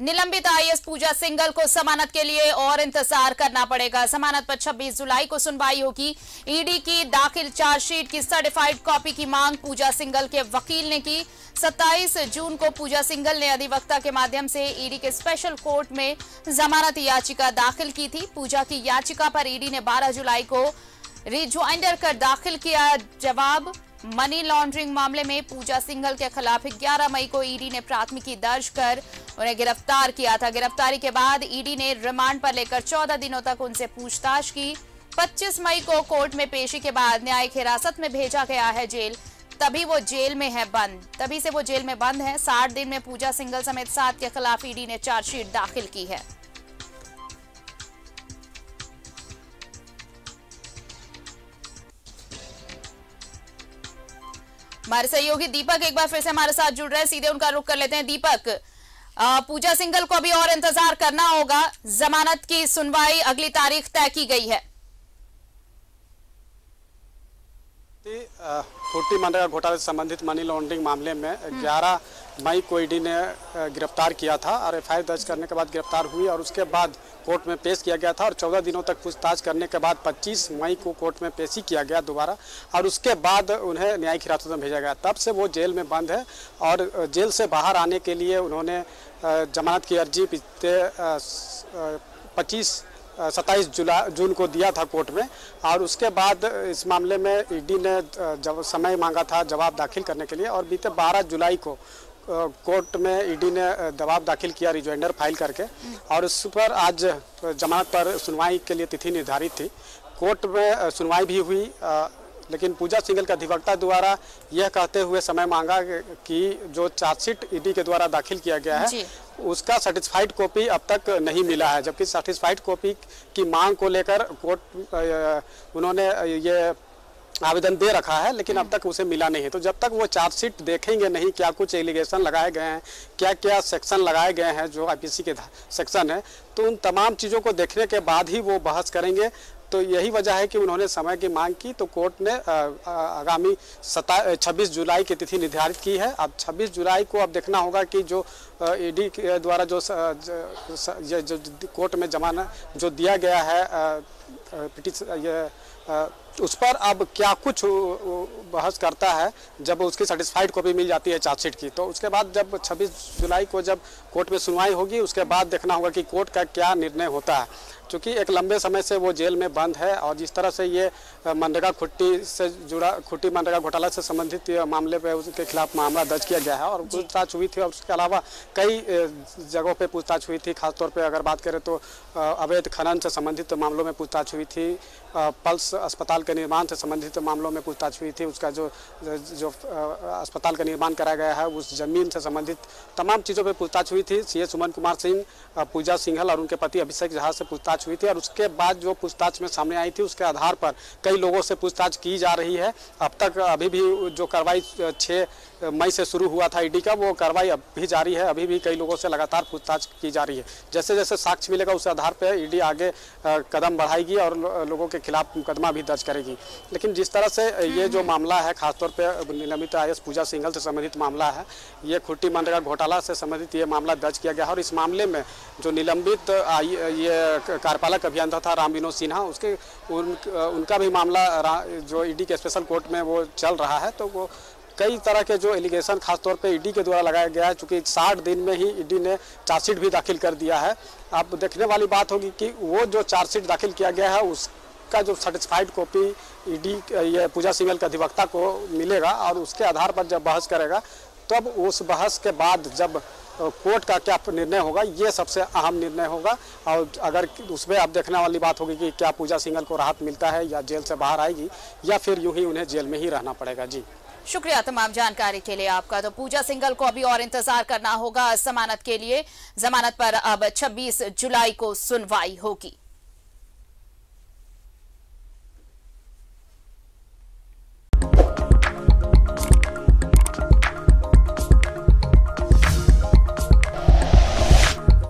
निलंबित आईएस पूजा सिंघल को जमानत के लिए और इंतजार करना पड़ेगा। जमानत पर 26 जुलाई को सुनवाई होगी। ईडी की दाखिल चार्जशीट की सर्टिफाइड कॉपी की मांग पूजा सिंघल के वकील ने की। 27 जून को पूजा सिंघल ने अधिवक्ता के माध्यम से ईडी के स्पेशल कोर्ट में जमानत याचिका दाखिल की थी। पूजा की याचिका पर ईडी ने 12 जुलाई को रिज्वाइंडर कर दाखिल किया जवाब। मनी लॉन्ड्रिंग मामले में पूजा सिंघल के खिलाफ 11 मई को ईडी ने प्राथमिकी दर्ज कर उन्हें गिरफ्तार किया था। गिरफ्तारी के बाद ईडी ने रिमांड पर लेकर 14 दिनों तक उनसे पूछताछ की। 25 मई को कोर्ट में पेशी के बाद न्यायिक हिरासत में भेजा गया है जेल। तभी से वो जेल में बंद है। 60 दिन में पूजा सिंघल समेत 7 के खिलाफ ईडी ने चार्जशीट दाखिल की है। हमारे सहयोगी दीपक एक बार फिर से हमारे साथ जुड़ रहे हैं, सीधे उनका रुख कर लेते हैं। दीपक, पूजा सिंघल को अभी और इंतजार करना होगा, जमानत की सुनवाई अगली तारीख तय की गई है। खूंटी मनरेगा घोटाले से संबंधित मनी लॉन्ड्रिंग मामले में 11 मई को ईडी ने गिरफ्तार किया था और एफआईआर दर्ज करने के बाद गिरफ्तार हुई और उसके बाद कोर्ट में पेश किया गया था और 14 दिनों तक पूछताछ करने के बाद 25 मई को कोर्ट में पेशी किया गया दोबारा और उसके बाद उन्हें न्यायिक हिरासत में भेजा गया। तब से वो जेल में बंद है और जेल से बाहर आने के लिए उन्होंने जमानत की अर्जी पिछले 27 जून को दिया था कोर्ट में और उसके बाद इस मामले में ईडी ने जब समय मांगा था जवाब दाखिल करने के लिए और बीते 12 जुलाई को कोर्ट में ईडी ने जवाब दाखिल किया रिजॉइंडर फाइल करके और उस पर आज जमानत पर सुनवाई के लिए तिथि निर्धारित थी। कोर्ट में सुनवाई भी हुई लेकिन पूजा सिंघल का अधिवक्ता द्वारा यह कहते हुए समय मांगा कि जो चार्जशीट ईडी के द्वारा दाखिल किया गया है उसका सर्टिफाइड कॉपी अब तक नहीं मिला है, जबकि सर्टिफाइड कॉपी की मांग को लेकर कोर्ट उन्होंने ये आवेदन दे रखा है लेकिन अब तक उसे मिला नहीं है। तो जब तक वो चार्जशीट देखेंगे नहीं, क्या कुछ एलिगेशन लगाए गए हैं, क्या क्या सेक्शन लगाए गए हैं जो आईपीसी के सेक्शन है, तो उन तमाम चीज़ों को देखने के बाद ही वो बहस करेंगे। तो यही वजह है कि उन्होंने समय की मांग की तो कोर्ट ने आगामी 26 जुलाई की तिथि निर्धारित की है। अब 26 जुलाई को अब देखना होगा कि जो ईडी के द्वारा जो कोर्ट में जमानत जो दिया गया है उस पर अब क्या कुछ बहस करता है। जब उसकी सर्टिफाइड कॉपी मिल जाती है चार्जशीट की तो उसके बाद जब 26 जुलाई को जब कोर्ट में सुनवाई होगी उसके बाद देखना होगा कि कोर्ट का क्या निर्णय होता है। चूँकि एक लंबे समय से वो जेल में बंद है और जिस तरह से ये मनरेगा खूंटी मनरेगा घोटाला से संबंधित मामले पे उसके खिलाफ मामला दर्ज किया गया है और पूछताछ हुई थी और उसके अलावा कई जगहों पे पूछताछ हुई थी। खासतौर पे अगर बात करें तो अवैध खनन से संबंधित मामलों में पूछताछ हुई थी, पल्स अस्पताल के निर्माण से संबंधित मामलों में पूछताछ हुई थी, उसका जो अस्पताल का निर्माण कराया गया है उस जमीन से संबंधित तमाम चीज़ों पर पूछताछ हुई थी। CS उमन कुमार सिंह, पूजा सिंघल और उनके पति अभिषेक झा से पूछताछ हुई थी और उसके बाद जो पूछताछ में सामने आई थी उसके आधार पर कई लोगों से पूछताछ की जा रही है। अब तक अभी भी जो कार्रवाई 6 मई से शुरू हुआ था ईडी का वो कार्रवाई अब भी जारी है। अभी भी कई लोगों से लगातार पूछताछ की जा रही है। जैसे जैसे साक्ष्य मिलेगा उस आधार पर ईडी आगे कदम बढ़ाएगी और लोगों के खिलाफ मुकदमा भी दर्ज करेगी। लेकिन जिस तरह से ये जो मामला है खासतौर पर निलंबित IAS पूजा सिंघल से संबंधित मामला है, ये खूंटी मनरेगा घोटाला से संबंधित ये मामला दर्ज किया गया और इस मामले में जो निलंबित ये कार्यपालक अभियंता था राम विनोद सिन्हा उनका भी मामला जो ईडी के स्पेशल कोर्ट में वो चल रहा है। तो वो कई तरह के जो एलिगेशन खासतौर पे ईडी के द्वारा लगाया गया है, चूँकि 60 दिन में ही ईडी ने चार्जशीट भी दाखिल कर दिया है। अब देखने वाली बात होगी कि वो जो चार्जशीट दाखिल किया गया है उसका जो सर्टिफाइड कॉपी ईडी ये पूजा सिंघल का अधिवक्ता को मिलेगा और उसके आधार पर जब बहस करेगा तब उस बहस के बाद जब कोर्ट का क्या निर्णय होगा ये सबसे अहम निर्णय होगा। और अगर उसमें अब देखने वाली बात होगी कि क्या पूजा सिंघल को राहत मिलता है या जेल से बाहर आएगी या फिर यूँ ही उन्हें जेल में ही रहना पड़ेगा। जी शुक्रिया तमाम जानकारी के लिए आपका। तो पूजा सिंघल को अभी और इंतजार करना होगा जमानत के लिए। जमानत पर अब 26 जुलाई को सुनवाई होगी।